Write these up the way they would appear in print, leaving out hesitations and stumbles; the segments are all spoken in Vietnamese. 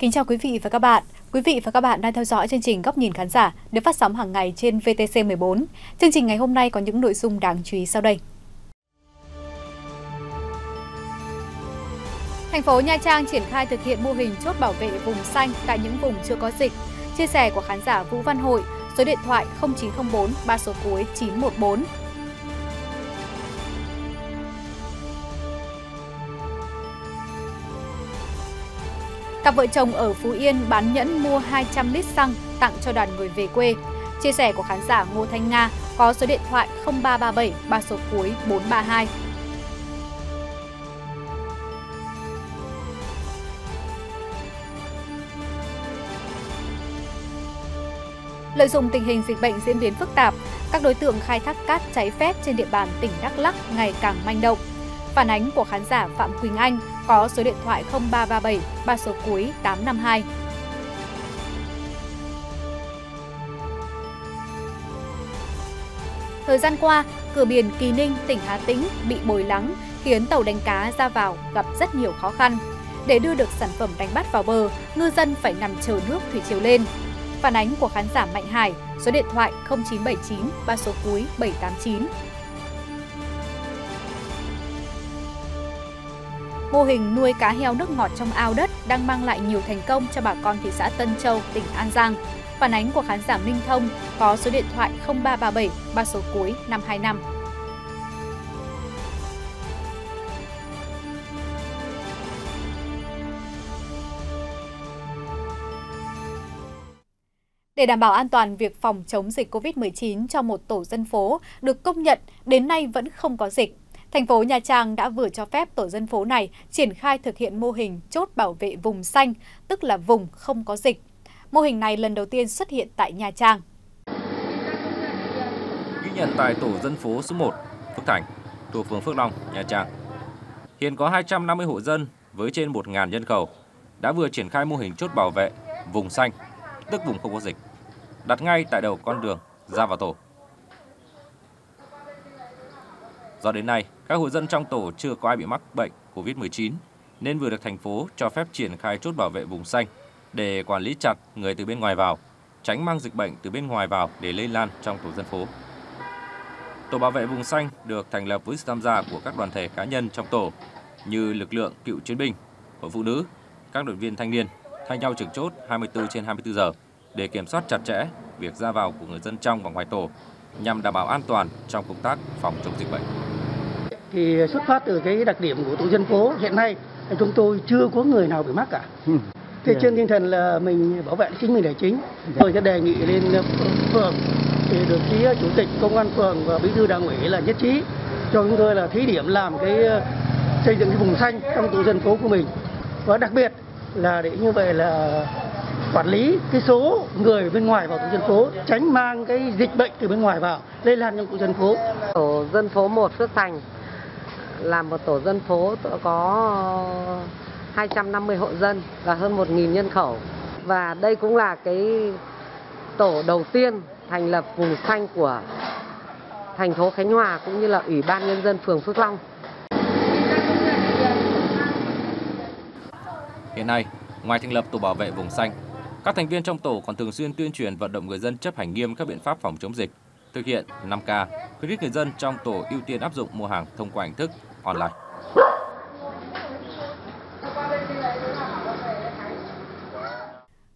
Kính chào quý vị và các bạn. Quý vị và các bạn đang theo dõi chương trình Góc nhìn Khán giả được phát sóng hàng ngày trên VTC14. Chương trình ngày hôm nay có những nội dung đáng chú ý sau đây. Thành phố Nha Trang triển khai thực hiện mô hình chốt bảo vệ vùng xanh tại những vùng chưa có dịch. Chia sẻ của khán giả Vũ Văn Hội, số điện thoại 0904 3 số cuối 914. Cặp vợ chồng ở Phú Yên bán nhẫn mua 200 lít xăng tặng cho đoàn người về quê. Chia sẻ của khán giả Ngô Thanh Nga có số điện thoại 0337 3 số cuối 432. Lợi dụng tình hình dịch bệnh diễn biến phức tạp, các đối tượng khai thác cát trái phép trên địa bàn tỉnh Đắk Lắk ngày càng manh động. Phản ánh của khán giả Phạm Quỳnh Anh có số điện thoại 0337 3 số cuối 852. Thời gian qua, cửa biển Kỳ Ninh, tỉnh Hà Tĩnh bị bồi lắng khiến tàu đánh cá ra vào gặp rất nhiều khó khăn. Để đưa được sản phẩm đánh bắt vào bờ, ngư dân phải nằm chờ nước thủy triều lên. Phản ánh của khán giả Mạnh Hải, số điện thoại 0979 3 số cuối 789. Mô hình nuôi cá heo nước ngọt trong ao đất đang mang lại nhiều thành công cho bà con thị xã Tân Châu, tỉnh An Giang. Phản ánh của khán giả Minh Thông có số điện thoại 0337 3 số cuối 525. Để đảm bảo an toàn việc phòng chống dịch COVID-19 cho một tổ dân phố được công nhận đến nay vẫn không có dịch, thành phố Nha Trang đã vừa cho phép tổ dân phố này triển khai thực hiện mô hình chốt bảo vệ vùng xanh, tức là vùng không có dịch. Mô hình này lần đầu tiên xuất hiện tại Nha Trang. Ghi nhận tại tổ dân phố số 1, Phước Thành, thuộc phường Phước Long, Nha Trang. Hiện có 250 hộ dân với trên 1.000 nhân khẩu đã vừa triển khai mô hình chốt bảo vệ vùng xanh, tức vùng không có dịch, đặt ngay tại đầu con đường ra vào tổ. Do đến nay, các hộ dân trong tổ chưa có ai bị mắc bệnh COVID-19 nên vừa được thành phố cho phép triển khai chốt bảo vệ vùng xanh để quản lý chặt người từ bên ngoài vào, tránh mang dịch bệnh từ bên ngoài vào để lây lan trong tổ dân phố. Tổ bảo vệ vùng xanh được thành lập với sự tham gia của các đoàn thể cá nhân trong tổ như lực lượng cựu chiến binh, hội phụ nữ, các đội viên thanh niên thay nhau trực chốt 24/24 giờ để kiểm soát chặt chẽ việc ra vào của người dân trong và ngoài tổ, nhằm đảm bảo an toàn trong công tác phòng chống dịch bệnh. Thì xuất phát từ cái đặc điểm của tổ dân phố hiện nay, chúng tôi chưa có người nào bị mắc cả. Thế trên tinh thần là mình bảo vệ chính mình là chính. Tôi sẽ đề nghị lên phường thì được phía chủ tịch công an phường và bí thư đảng ủy là nhất trí cho chúng tôi là thí điểm làm cái xây dựng cái vùng xanh trong tổ dân phố của mình. Và đặc biệt là để như vậy là quản lý cái số người bên ngoài vào tổ dân phố, tránh mang cái dịch bệnh từ bên ngoài vào lây lan trong tổ dân phố. Tổ dân phố 1 Phước Thành là một tổ dân phố có 250 hộ dân và hơn 1.000 nhân khẩu. Và đây cũng là cái tổ đầu tiên thành lập vùng xanh của thành phố Khánh Hòa cũng như là Ủy ban Nhân dân phường Phước Long. Hiện nay, ngoài thành lập tổ bảo vệ vùng xanh, các thành viên trong tổ còn thường xuyên tuyên truyền vận động người dân chấp hành nghiêm các biện pháp phòng chống dịch, thực hiện 5K, khuyến khích người dân trong tổ ưu tiên áp dụng mua hàng thông qua hình thức online.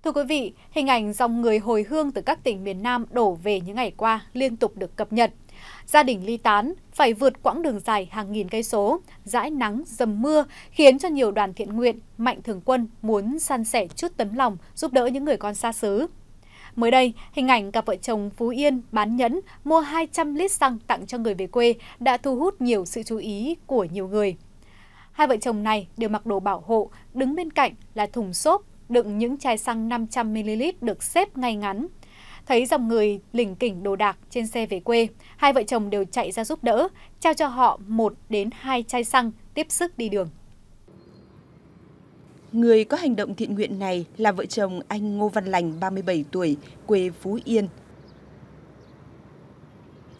Thưa quý vị, hình ảnh dòng người hồi hương từ các tỉnh miền Nam đổ về những ngày qua liên tục được cập nhật. Gia đình ly tán phải vượt quãng đường dài hàng nghìn cây số, dãi nắng, dầm mưa khiến cho nhiều đoàn thiện nguyện, mạnh thường quân muốn san sẻ chút tấm lòng giúp đỡ những người con xa xứ. Mới đây, hình ảnh cặp vợ chồng Phú Yên bán nhẫn mua 200 lít xăng tặng cho người về quê đã thu hút nhiều sự chú ý của nhiều người. Hai vợ chồng này đều mặc đồ bảo hộ, đứng bên cạnh là thùng xốp đựng những chai xăng 500ml được xếp ngay ngắn. Thấy dòng người lỉnh kỉnh đồ đạc trên xe về quê, hai vợ chồng đều chạy ra giúp đỡ, trao cho họ 1 đến 2 chai xăng tiếp sức đi đường. Người có hành động thiện nguyện này là vợ chồng anh Ngô Văn Lành, 37 tuổi, quê Phú Yên.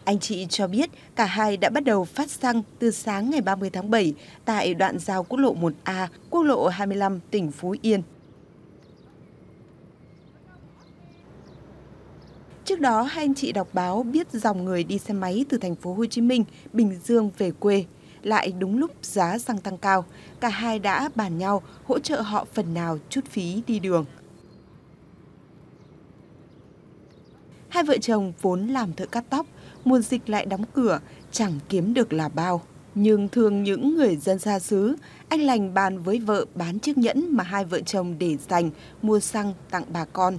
Anh chị cho biết cả hai đã bắt đầu phát xăng từ sáng ngày 30 tháng 7 tại đoạn giao quốc lộ 1A, quốc lộ 25 tỉnh Phú Yên. Trước đó, hai anh chị đọc báo biết dòng người đi xe máy từ thành phố Hồ Chí Minh, Bình Dương về quê. Lại đúng lúc giá xăng tăng cao, cả hai đã bàn nhau hỗ trợ họ phần nào chút phí đi đường. Hai vợ chồng vốn làm thợ cắt tóc, mùa dịch lại đóng cửa, chẳng kiếm được là bao. Nhưng thương những người dân xa xứ, anh Lành bàn với vợ bán chiếc nhẫn mà hai vợ chồng để dành mua xăng tặng bà con.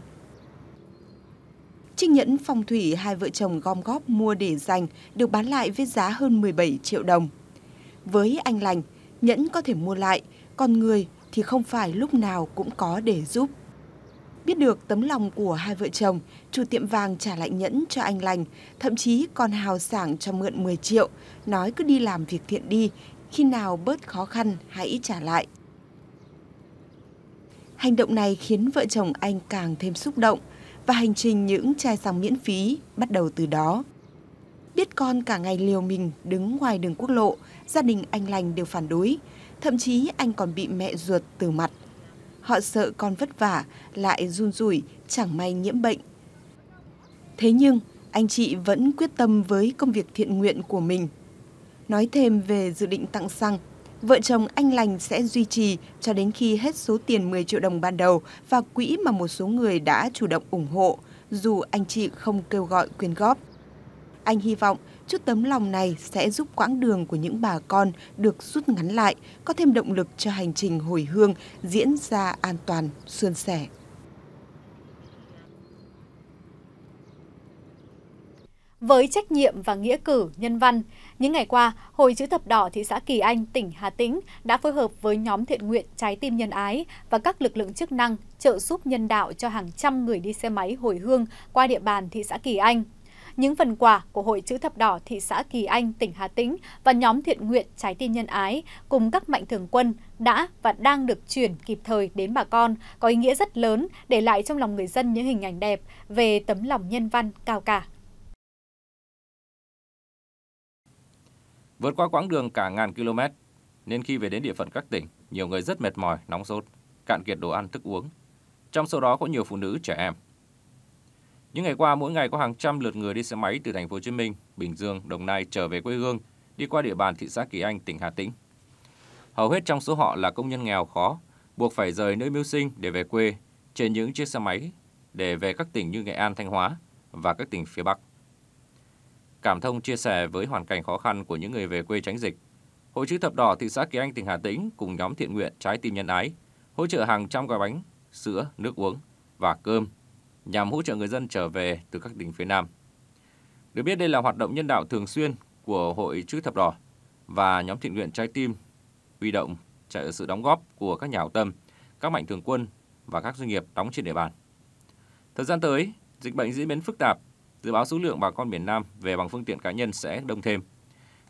Chiếc nhẫn phong thủy hai vợ chồng gom góp mua để dành được bán lại với giá hơn 17 triệu đồng. Với anh Lành, nhẫn có thể mua lại, còn người thì không phải lúc nào cũng có để giúp. Biết được tấm lòng của hai vợ chồng, chủ tiệm vàng trả lại nhẫn cho anh Lành, thậm chí còn hào sảng cho mượn 10 triệu, nói cứ đi làm việc thiện đi, khi nào bớt khó khăn hãy trả lại. Hành động này khiến vợ chồng anh càng thêm xúc động và hành trình những chai xăng miễn phí bắt đầu từ đó. Biết con cả ngày liều mình đứng ngoài đường quốc lộ, gia đình anh Lành đều phản đối, thậm chí anh còn bị mẹ ruột từ mặt. Họ sợ con vất vả, lại run rủi, chẳng may nhiễm bệnh. Thế nhưng, anh chị vẫn quyết tâm với công việc thiện nguyện của mình. Nói thêm về dự định tặng xăng, vợ chồng anh Lành sẽ duy trì cho đến khi hết số tiền 10 triệu đồng ban đầu và quỹ mà một số người đã chủ động ủng hộ, dù anh chị không kêu gọi quyên góp. Anh hy vọng chút tấm lòng này sẽ giúp quãng đường của những bà con được rút ngắn lại, có thêm động lực cho hành trình hồi hương diễn ra an toàn, suôn sẻ. Với trách nhiệm và nghĩa cử nhân văn, những ngày qua, Hội Chữ Thập Đỏ thị xã Kỳ Anh, tỉnh Hà Tĩnh đã phối hợp với nhóm thiện nguyện Trái tim Nhân Ái và các lực lượng chức năng trợ giúp nhân đạo cho hàng trăm người đi xe máy hồi hương qua địa bàn thị xã Kỳ Anh. Những phần quà của Hội Chữ Thập Đỏ thị xã Kỳ Anh, tỉnh Hà Tĩnh và nhóm thiện nguyện Trái tim Nhân Ái cùng các mạnh thường quân đã và đang được chuyển kịp thời đến bà con, có ý nghĩa rất lớn, để lại trong lòng người dân những hình ảnh đẹp về tấm lòng nhân văn cao cả. Vượt qua quãng đường cả ngàn km, nên khi về đến địa phận các tỉnh, nhiều người rất mệt mỏi, nóng sốt, cạn kiệt đồ ăn, thức uống. Trong số đó có nhiều phụ nữ, trẻ em. Những ngày qua, mỗi ngày có hàng trăm lượt người đi xe máy từ thành phố Hồ Chí Minh, Bình Dương, Đồng Nai trở về quê hương, đi qua địa bàn thị xã Kỳ Anh, tỉnh Hà Tĩnh. Hầu hết trong số họ là công nhân nghèo khó, buộc phải rời nơi mưu sinh để về quê trên những chiếc xe máy để về các tỉnh như Nghệ An, Thanh Hóa và các tỉnh phía Bắc. Cảm thông chia sẻ với hoàn cảnh khó khăn của những người về quê tránh dịch, Hội Chữ Thập Đỏ thị xã Kỳ Anh, tỉnh Hà Tĩnh cùng nhóm thiện nguyện Trái tim Nhân Ái hỗ trợ hàng trăm gói bánh, sữa, nước uống và cơm, nhằm hỗ trợ người dân trở về từ các tỉnh phía Nam. Được biết đây là hoạt động nhân đạo thường xuyên của Hội Chữ Thập Đỏ và nhóm thiện nguyện Trái tim, huy động sự đóng góp của các nhà hảo tâm, các mạnh thường quân và các doanh nghiệp đóng trên địa bàn. Thời gian tới, dịch bệnh diễn biến phức tạp, dự báo số lượng bà con miền Nam về bằng phương tiện cá nhân sẽ đông thêm.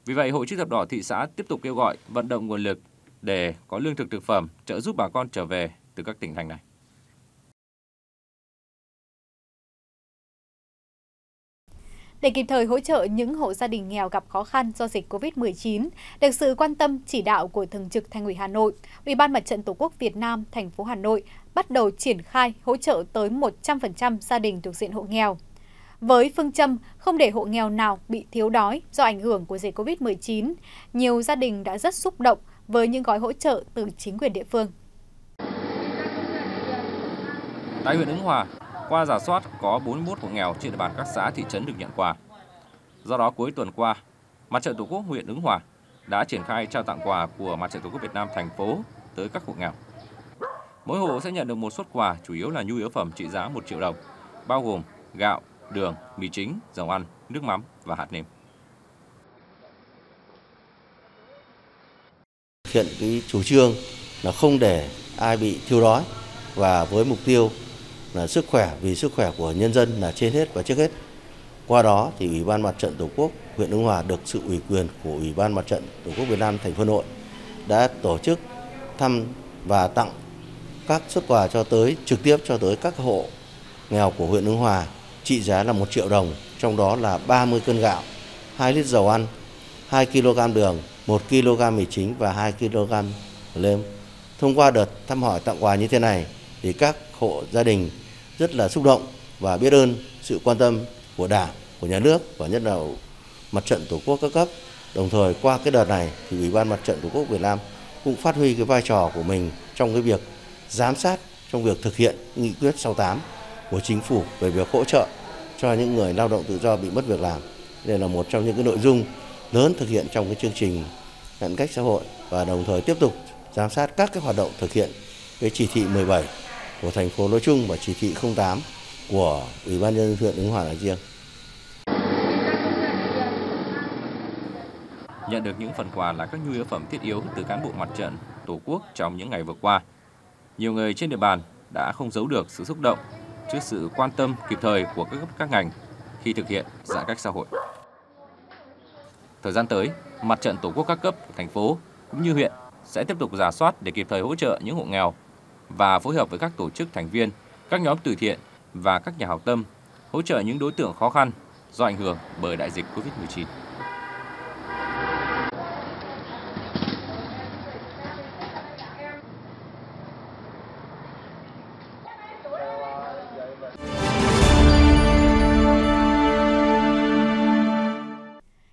Vì vậy, Hội Chữ Thập Đỏ thị xã tiếp tục kêu gọi vận động nguồn lực để có lương thực, thực phẩm trợ giúp bà con trở về từ các tỉnh thành này. Để kịp thời hỗ trợ những hộ gia đình nghèo gặp khó khăn do dịch COVID-19, được sự quan tâm chỉ đạo của Thường trực Thành ủy Hà Nội, Ủy ban Mặt trận Tổ quốc Việt Nam, thành phố Hà Nội bắt đầu triển khai hỗ trợ tới 100% gia đình thuộc diện hộ nghèo. Với phương châm không để hộ nghèo nào bị thiếu đói do ảnh hưởng của dịch COVID-19, nhiều gia đình đã rất xúc động với những gói hỗ trợ từ chính quyền địa phương. Tại huyện Ứng Hòa, qua rà soát có 41 hộ nghèo trên địa bàn các xã, thị trấn được nhận quà. Do đó cuối tuần qua, Mặt trận Tổ quốc huyện Ứng Hòa đã triển khai trao tặng quà của Mặt trận Tổ quốc Việt Nam thành phố tới các hộ nghèo. Mỗi hộ sẽ nhận được một suất quà, chủ yếu là nhu yếu phẩm trị giá 1 triệu đồng, bao gồm gạo, đường, mì chính, dầu ăn, nước mắm và hạt nêm. Hiện cái chủ trương là không để ai bị thiếu đói và với mục tiêu là sức khỏe, vì sức khỏe của nhân dân là trên hết và trước hết. Qua đó thì Ủy ban Mặt trận Tổ quốc huyện Ứng Hòa được sự ủy quyền của Ủy ban Mặt trận Tổ quốc Việt Nam thành phố Hà Nội đã tổ chức thăm và tặng các suất quà cho tới trực tiếp cho tới các hộ nghèo của huyện Ứng Hòa trị giá là 1 triệu đồng, trong đó là 30 cân gạo, 2 lít dầu ăn, 2 kg đường, 1 kg mì chính và 2 kg lêm. Thông qua đợt thăm hỏi tặng quà như thế này thì các hộ gia đình rất là xúc động và biết ơn sự quan tâm của Đảng, của Nhà nước và nhất là Mặt trận Tổ quốc các cấp. Đồng thời qua cái đợt này thì Ủy ban Mặt trận Tổ quốc Việt Nam cũng phát huy cái vai trò của mình trong cái việc giám sát, trong việc thực hiện nghị quyết 68 của Chính phủ về việc hỗ trợ cho những người lao động tự do bị mất việc làm. Đây là một trong những cái nội dung lớn thực hiện trong cái chương trình giãn cách xã hội, và đồng thời tiếp tục giám sát các cái hoạt động thực hiện cái chỉ thị 17 của thành phố nói chung và chỉ thị 08 của Ủy ban nhân dân huyện Ứng Hòa nói riêng. Nhận được những phần quà là các nhu yếu phẩm thiết yếu từ cán bộ Mặt trận Tổ quốc trong những ngày vừa qua, nhiều người trên địa bàn đã không giấu được sự xúc động trước sự quan tâm kịp thời của các ngành khi thực hiện giãn cách xã hội. Thời gian tới, Mặt trận Tổ quốc các cấp của thành phố cũng như huyện sẽ tiếp tục rà soát để kịp thời hỗ trợ những hộ nghèo và phối hợp với các tổ chức thành viên, các nhóm từ thiện và các nhà hảo tâm hỗ trợ những đối tượng khó khăn do ảnh hưởng bởi đại dịch COVID-19.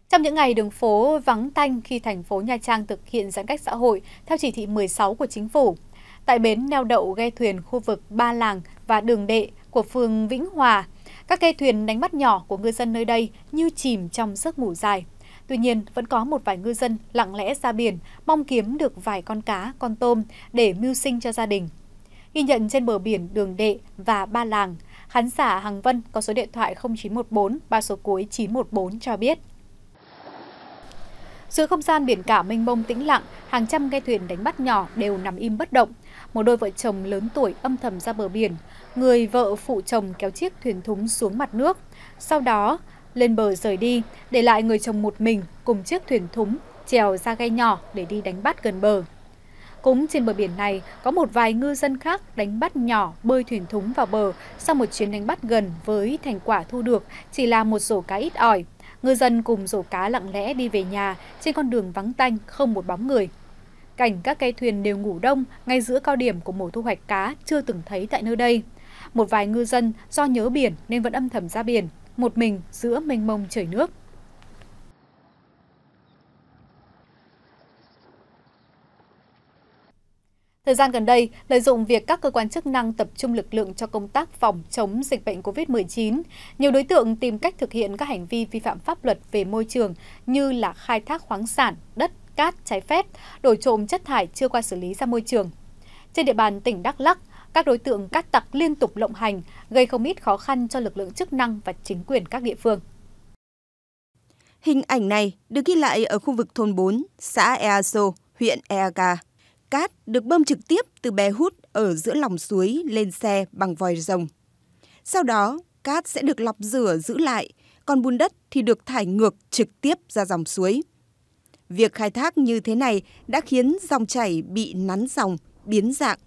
Trong những ngày đường phố vắng tanh khi thành phố Nha Trang thực hiện giãn cách xã hội theo chỉ thị 16 của Chính phủ, tại bến neo đậu ghe thuyền khu vực Ba Làng và Đường Đệ của phường Vĩnh Hòa, các ghe thuyền đánh bắt nhỏ của ngư dân nơi đây như chìm trong giấc ngủ dài. Tuy nhiên, vẫn có một vài ngư dân lặng lẽ ra biển mong kiếm được vài con cá, con tôm để mưu sinh cho gia đình. Ghi nhận trên bờ biển Đường Đệ và Ba Làng, khán giả Hằng Vân có số điện thoại 0914 3 số cuối 914 cho biết. Giữa không gian biển cả mênh mông tĩnh lặng, hàng trăm ghe thuyền đánh bắt nhỏ đều nằm im bất động. Một đôi vợ chồng lớn tuổi âm thầm ra bờ biển, người vợ phụ chồng kéo chiếc thuyền thúng xuống mặt nước, sau đó lên bờ rời đi, để lại người chồng một mình cùng chiếc thuyền thúng chèo ra ghe nhỏ để đi đánh bắt gần bờ. Cũng trên bờ biển này, có một vài ngư dân khác đánh bắt nhỏ bơi thuyền thúng vào bờ sau một chuyến đánh bắt gần với thành quả thu được chỉ là một rổ cá ít ỏi. Ngư dân cùng rổ cá lặng lẽ đi về nhà trên con đường vắng tanh không một bóng người. Cảnh các ghe thuyền đều ngủ đông ngay giữa cao điểm của mùa thu hoạch cá chưa từng thấy tại nơi đây. Một vài ngư dân do nhớ biển nên vẫn âm thầm ra biển, một mình giữa mênh mông trời nước. Thời gian gần đây, lợi dụng việc các cơ quan chức năng tập trung lực lượng cho công tác phòng chống dịch bệnh COVID-19, nhiều đối tượng tìm cách thực hiện các hành vi vi phạm pháp luật về môi trường như là khai thác khoáng sản, đất, cát trái phép, đổ trộm chất thải chưa qua xử lý ra môi trường. Trên địa bàn tỉnh Đắk Lắk, các đối tượng cát tặc liên tục lộng hành, gây không ít khó khăn cho lực lượng chức năng và chính quyền các địa phương. Hình ảnh này được ghi lại ở khu vực thôn 4, xã Ea Sô, huyện Ea Ka. Cát được bơm trực tiếp từ bè hút ở giữa lòng suối lên xe bằng vòi rồng. Sau đó, cát sẽ được lọc rửa giữ lại, còn bùn đất thì được thải ngược trực tiếp ra dòng suối. Việc khai thác như thế này đã khiến dòng chảy bị nắn dòng, biến dạng.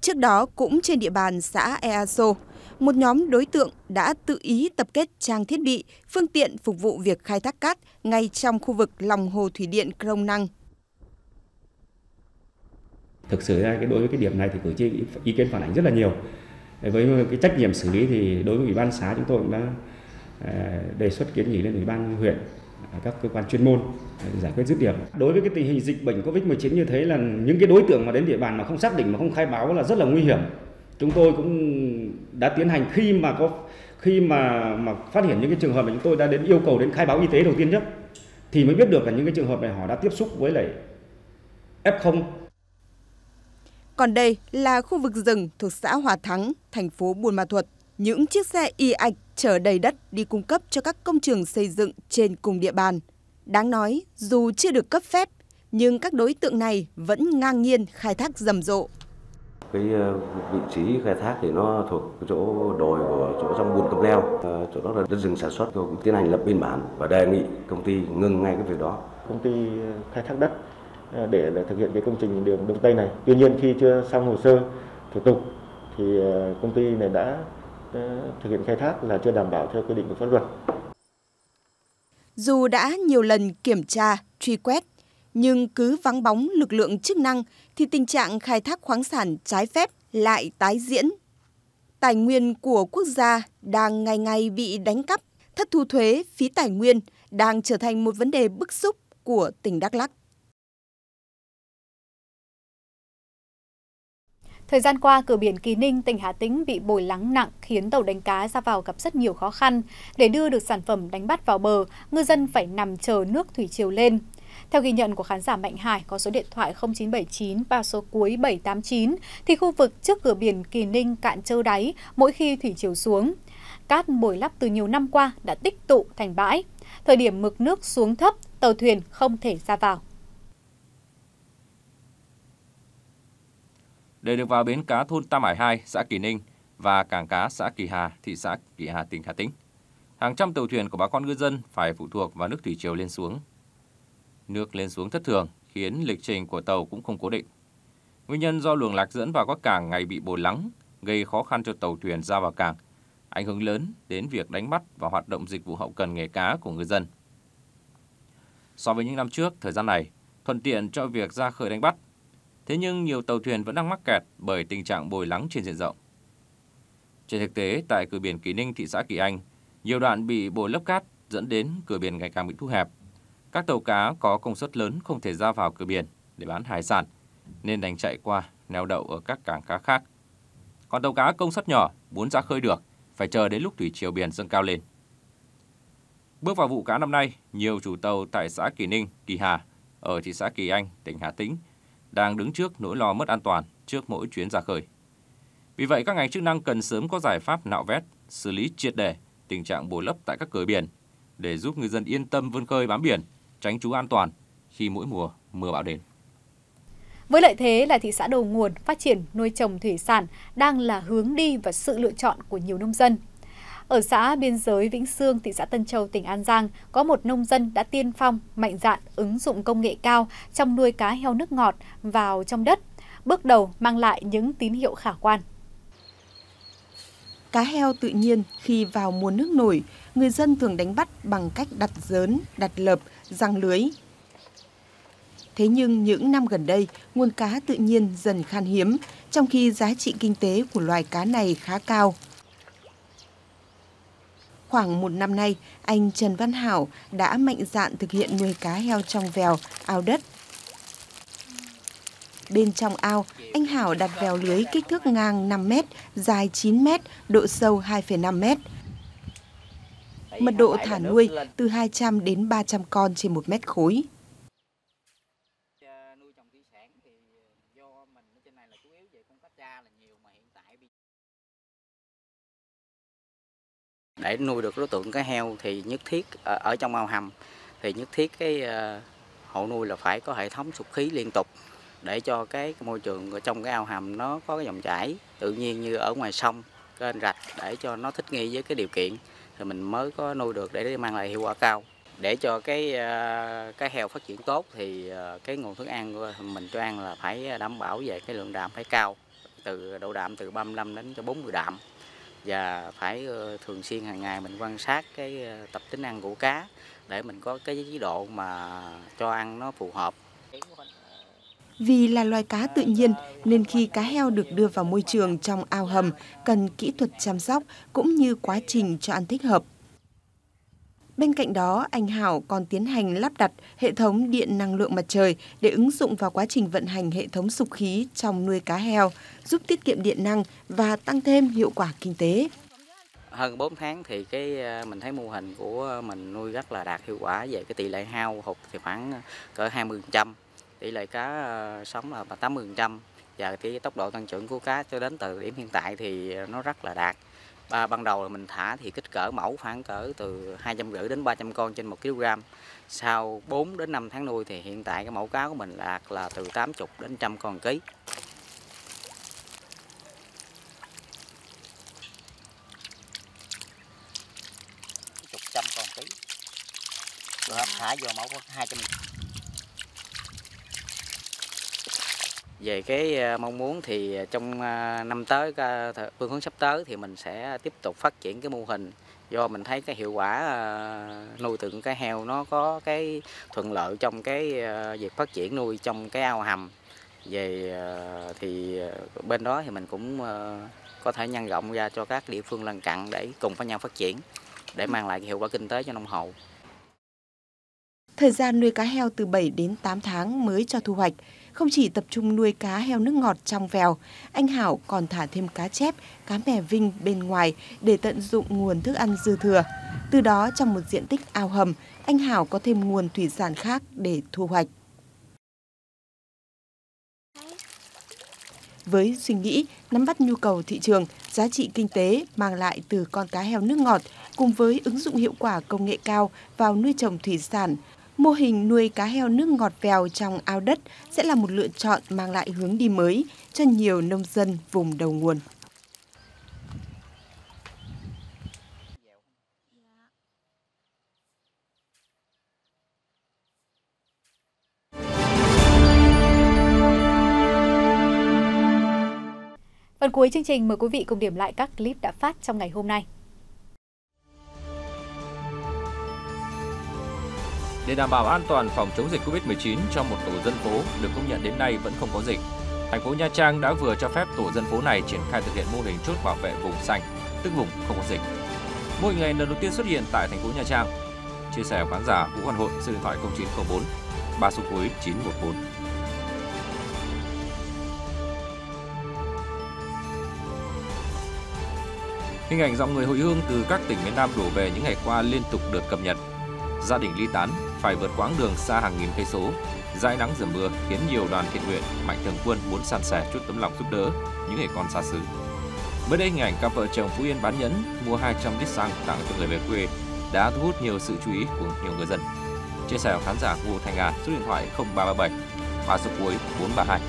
Trước đó cũng trên địa bàn xã Ea Sô, một nhóm đối tượng đã tự ý tập kết trang thiết bị, phương tiện phục vụ việc khai thác cát ngay trong khu vực lòng hồ thủy điện Krông Năng. Thực sự ra đối với cái điểm này thì cử tri ý kiến phản ánh rất là nhiều. Với cái trách nhiệm xử lý thì đối với Ủy ban xã chúng tôi cũng đã đề xuất kiến nghị lên Ủy ban huyện, các cơ quan chuyên môn giải quyết dứt điểm. Đối với cái tình hình dịch bệnh COVID-19 như thế, là những cái đối tượng mà đến địa bàn mà không xác định, mà không khai báo là rất là nguy hiểm. Chúng tôi cũng đã tiến hành khi mà phát hiện những cái trường hợp mà chúng tôi đã đến yêu cầu đến khai báo y tế đầu tiên nhất thì mới biết được là những cái trường hợp này họ đã tiếp xúc với lại F0. Còn đây là khu vực rừng thuộc xã Hòa Thắng, thành phố Buôn Ma Thuột. Những chiếc xe y ạch chở đầy đất đi cung cấp cho các công trường xây dựng trên cùng địa bàn. Đáng nói, dù chưa được cấp phép, nhưng các đối tượng này vẫn ngang nhiên khai thác rầm rộ. Cái vị trí khai thác thì nó thuộc chỗ đồi của chỗ trong buôn Cầm Leo, chỗ đó là đất rừng sản xuất, cũng tiến hành lập biên bản và đề nghị công ty ngừng ngay cái việc đó. Công ty khai thác đất để thực hiện cái công trình đường Đông Tây này. Tuy nhiên khi chưa xong hồ sơ thủ tục thì công ty này đã thực hiện khai thác là chưa đảm bảo theo quy định của pháp luật. Dù đã nhiều lần kiểm tra, truy quét, nhưng cứ vắng bóng lực lượng chức năng thì tình trạng khai thác khoáng sản trái phép lại tái diễn. tài nguyên của quốc gia đang ngày ngày bị đánh cắp, thất thu thuế, phí tài nguyên đang trở thành một vấn đề bức xúc của tỉnh Đắk Lắk. Thời gian qua, cửa biển Kỳ Ninh, tỉnh Hà Tĩnh bị bồi lắng nặng khiến tàu đánh cá ra vào gặp rất nhiều khó khăn. Để đưa được sản phẩm đánh bắt vào bờ, ngư dân phải nằm chờ nước thủy triều lên. Theo ghi nhận của khán giả Mạnh Hải có số điện thoại 0979 và số cuối 789 thì khu vực trước cửa biển Kỳ Ninh cạn trơ đáy mỗi khi thủy triều xuống. Cát bồi lấp từ nhiều năm qua đã tích tụ thành bãi. Thời điểm mực nước xuống thấp, tàu thuyền không thể ra vào. Để được vào bến cá thôn Tam Hải 2, xã Kỳ Ninh và cảng cá xã Kỳ Hà, thị xã Kỳ Hà, tỉnh Hà Tĩnh, hàng trăm tàu thuyền của bà con ngư dân phải phụ thuộc vào nước thủy triều lên xuống. Nước lên xuống thất thường khiến lịch trình của tàu cũng không cố định. Nguyên nhân do luồng lạch dẫn vào các cảng ngày bị bồi lắng, gây khó khăn cho tàu thuyền ra vào cảng, ảnh hưởng lớn đến việc đánh bắt và hoạt động dịch vụ hậu cần nghề cá của ngư dân. So với những năm trước, thời gian này thuận tiện cho việc ra khơi đánh bắt. Thế nhưng nhiều tàu thuyền vẫn đang mắc kẹt bởi tình trạng bồi lắng trên diện rộng. Trên thực tế, tại cửa biển Kỳ Ninh, thị xã Kỳ Anh, nhiều đoạn bị bồi lấp cát dẫn đến cửa biển ngày càng bị thu hẹp. Các tàu cá có công suất lớn không thể ra vào cửa biển để bán hải sản nên đành chạy qua neo đậu ở các cảng cá khác. Còn tàu cá công suất nhỏ muốn ra khơi được phải chờ đến lúc thủy triều biển dâng cao lên. Bước vào vụ cá năm nay, nhiều chủ tàu tại xã Kỳ Ninh, Kỳ Hà ở thị xã Kỳ Anh, tỉnh Hà Tĩnh đang đứng trước nỗi lo mất an toàn trước mỗi chuyến ra khơi. Vì vậy, các ngành chức năng cần sớm có giải pháp nạo vét, xử lý triệt để tình trạng bồi lấp tại các cửa biển để giúp ngư dân yên tâm vươn khơi bám biển, tránh trú an toàn khi mỗi mùa mưa bão đến. Với lợi thế là thị xã đầu nguồn, phát triển nuôi trồng thủy sản đang là hướng đi và sự lựa chọn của nhiều nông dân. Ở xã biên giới Vĩnh Xương, thị xã Tân Châu, tỉnh An Giang, có một nông dân đã tiên phong, mạnh dạn ứng dụng công nghệ cao trong nuôi cá heo nước ngọt vào trong đất, bước đầu mang lại những tín hiệu khả quan. Cá heo tự nhiên khi vào mùa nước nổi, người dân thường đánh bắt bằng cách đặt dớn, đặt lợp, giăng lưới. Thế nhưng những năm gần đây, nguồn cá tự nhiên dần khan hiếm, trong khi giá trị kinh tế của loài cá này khá cao. Khoảng một năm nay, anh Trần Văn Hảo đã mạnh dạn thực hiện nuôi cá heo trong vèo, ao đất. Bên trong ao, anh Hảo đặt vèo lưới kích thước ngang 5m, dài 9m, độ sâu 2,5m. Mật độ thả nuôi từ 200 đến 300 con trên 1 mét khối. Để nuôi được đối tượng cá heo thì nhất thiết ở trong ao hầm thì nhất thiết cái hộ nuôi là phải có hệ thống sục khí liên tục để cho cái môi trường ở trong cái ao hầm nó có cái dòng chảy tự nhiên như ở ngoài sông, kênh rạch để cho nó thích nghi với cái điều kiện thì mình mới có nuôi được để mang lại hiệu quả cao. Để cho cái cá heo phát triển tốt thì cái nguồn thức ăn của mình cho ăn là phải đảm bảo về cái lượng đạm phải cao, từ độ đạm từ 35 đến cho 40 đạm. Và phải thường xuyên hàng ngày mình quan sát cái tập tính ăn của cá để mình có cái chế độ mà cho ăn nó phù hợp. Vì là loài cá tự nhiên nên khi cá heo được đưa vào môi trường trong ao hầm cần kỹ thuật chăm sóc cũng như quá trình cho ăn thích hợp. Bên cạnh đó, anh Hảo còn tiến hành lắp đặt hệ thống điện năng lượng mặt trời để ứng dụng vào quá trình vận hành hệ thống sục khí trong nuôi cá heo, giúp tiết kiệm điện năng và tăng thêm hiệu quả kinh tế. Hơn 4 tháng thì mình thấy mô hình của mình nuôi rất là đạt hiệu quả về cái tỷ lệ hao hụt thì khoảng cỡ 20%, tỷ lệ cá sống là 80% và cái tốc độ tăng trưởng của cá cho đến thời điểm hiện tại thì nó rất là đạt. Ban đầu là mình thả thì kích cỡ mẫu khoảng cỡ từ 250 đến 300 con trên 1 kg. Sau 4 đến 5 tháng nuôi thì hiện tại cái mẫu cá của mình đạt là từ 80 đến 100 con ký. Chục trăm con ký. Rồi thả vô mẫu có 200. Về cái mong muốn thì trong năm tới, phương hướng sắp tới thì mình sẽ tiếp tục phát triển cái mô hình do mình thấy cái hiệu quả nuôi tượng cá heo nó có cái thuận lợi trong cái việc phát triển nuôi trong cái ao hầm Về thì bên đó thì mình cũng có thể nhân rộng ra cho các địa phương lân cận để cùng với nhau phát triển, để mang lại hiệu quả kinh tế cho nông hộ. Thời gian nuôi cá heo từ 7 đến 8 tháng mới cho thu hoạch. Không chỉ tập trung nuôi cá heo nước ngọt trong vèo, anh Hảo còn thả thêm cá chép, cá mè vinh bên ngoài để tận dụng nguồn thức ăn dư thừa. Từ đó trong một diện tích ao hầm, anh Hảo có thêm nguồn thủy sản khác để thu hoạch. Với suy nghĩ nắm bắt nhu cầu thị trường, giá trị kinh tế mang lại từ con cá heo nước ngọt cùng với ứng dụng hiệu quả công nghệ cao vào nuôi trồng thủy sản, mô hình nuôi cá heo nước ngọt vèo trong ao đất sẽ là một lựa chọn mang lại hướng đi mới cho nhiều nông dân vùng đầu nguồn. Phần cuối chương trình mời quý vị cùng điểm lại các clip đã phát trong ngày hôm nay. Để đảm bảo an toàn phòng chống dịch Covid-19 trong một tổ dân phố được công nhận đến nay vẫn không có dịch, thành phố Nha Trang đã vừa cho phép tổ dân phố này triển khai thực hiện mô hình chốt bảo vệ vùng xanh, tức vùng không có dịch. Mô hình này lần đầu tiên xuất hiện tại thành phố Nha Trang. Chia sẻ khán giả Vũ Văn Hội, số điện thoại 0904 3 số cuối 914. Hình ảnh dòng người hồi hương từ các tỉnh miền Nam đổ về những ngày qua liên tục được cập nhật. Gia đình ly tán phải vượt quãng đường xa hàng nghìn cây số, dãi nắng dầm mưa khiến nhiều đoàn thiện nguyện, mạnh thường quân muốn san sẻ chút tấm lòng giúp đỡ những người con xa xứ. Mới đây, hình ảnh cặp vợ chồng Phú Yên bán nhẫn mua 200 lít xăng tặng cho người về quê đã thu hút nhiều sự chú ý của nhiều người dân. Chia sẻ của khán giả Ngô Thành An, số điện thoại 0337 3 số cuối 432.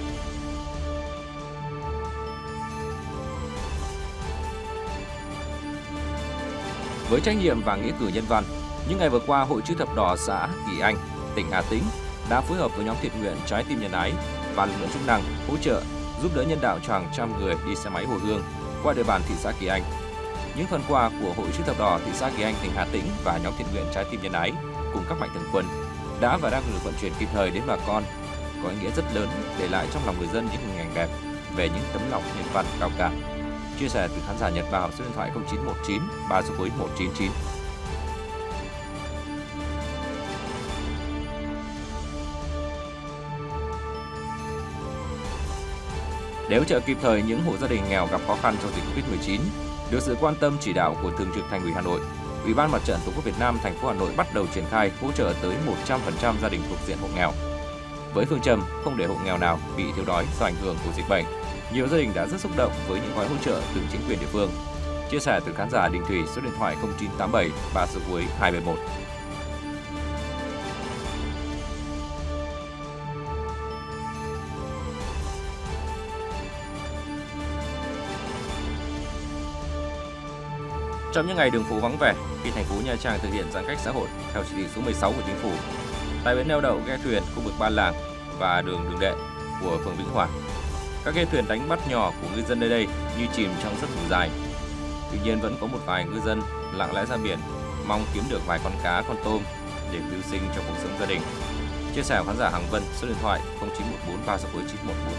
Với trách nhiệm và nghĩa cử nhân văn, những ngày vừa qua, Hội Chữ Thập Đỏ xã Kỳ Anh, tỉnh Hà Tĩnh đã phối hợp với nhóm thiện nguyện Trái tim Nhân Ái và lực lượng chức năng hỗ trợ giúp đỡ nhân đạo cho hàng trăm người đi xe máy hồi hương qua địa bàn thị xã Kỳ Anh. Những phần quà của Hội Chữ Thập Đỏ thị xã Kỳ Anh, tỉnh Hà Tĩnh và nhóm thiện nguyện Trái tim Nhân Ái cùng các mạnh thường quân đã và đang được vận chuyển kịp thời đến bà con, có ý nghĩa rất lớn, để lại trong lòng người dân những hình ảnh đẹp về những tấm lòng nhân văn cao cả. Chia sẻ từ khán giả Nhật Bảo, số điện thoại 0919 3 số cuối 199. Để hỗ trợ kịp thời những hộ gia đình nghèo gặp khó khăn trong dịch Covid-19, được sự quan tâm chỉ đạo của Thường trực Thành ủy Hà Nội, Ủy ban Mặt trận Tổ quốc Việt Nam thành phố Hà Nội bắt đầu triển khai hỗ trợ tới 100% gia đình thuộc diện hộ nghèo. Với phương châm không để hộ nghèo nào bị thiếu đói do ảnh hưởng của dịch bệnh, nhiều gia đình đã rất xúc động với những gói hỗ trợ từ chính quyền địa phương. Chia sẻ từ khán giả Đình Thủy, số điện thoại 0987 3 số cuối 271. Trong những ngày đường phố vắng vẻ, khi thành phố Nha Trang thực hiện giãn cách xã hội theo chỉ thị số 16 của chính phủ, tại bến neo đậu ghe thuyền khu vực Ban Làng và đường Đường Đệ của phường Vĩnh Hòa, các ghe thuyền đánh bắt nhỏ của ngư dân nơi đây như chìm trong giấc ngủ dài. Tuy nhiên vẫn có một vài ngư dân lặng lẽ ra biển, mong kiếm được vài con cá, con tôm để mưu sinh cho cuộc sống gia đình. Chia sẻ của khán giả Hằng Vân, số điện thoại 0914 3 số 914.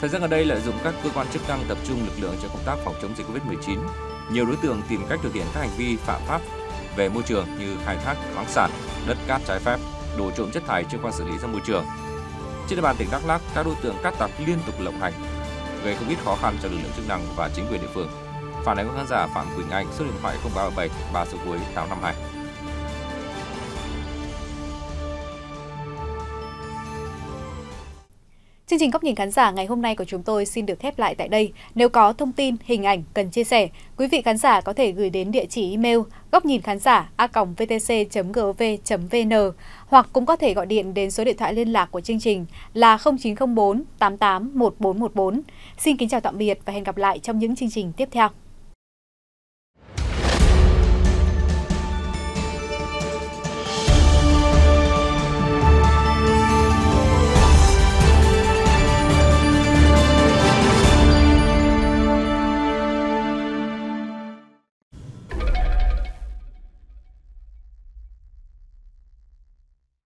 Thời gian gần đây, lợi dụng các cơ quan chức năng tập trung lực lượng cho công tác phòng chống dịch Covid-19, nhiều đối tượng tìm cách thực hiện các hành vi phạm pháp về môi trường như khai thác khoáng sản, đất cát trái phép, đổ trộm chất thải chưa qua xử lý ra môi trường. Trên địa bàn tỉnh Đắk Lắk, các đối tượng cát tặc liên tục lộng hành, gây không ít khó khăn cho lực lượng chức năng và chính quyền địa phương. Phản ánh của khán giả Phạm Quỳnh Anh, số điện thoại 0337 3 số cuối 852. Chương trình Góc nhìn khán giả ngày hôm nay của chúng tôi xin được khép lại tại đây. Nếu có thông tin, hình ảnh cần chia sẻ, quý vị khán giả có thể gửi đến địa chỉ email gocnhinkhán giả@vtc.gov.vn hoặc cũng có thể gọi điện đến số điện thoại liên lạc của chương trình là 0904 88 1414. Xin kính chào tạm biệt và hẹn gặp lại trong những chương trình tiếp theo.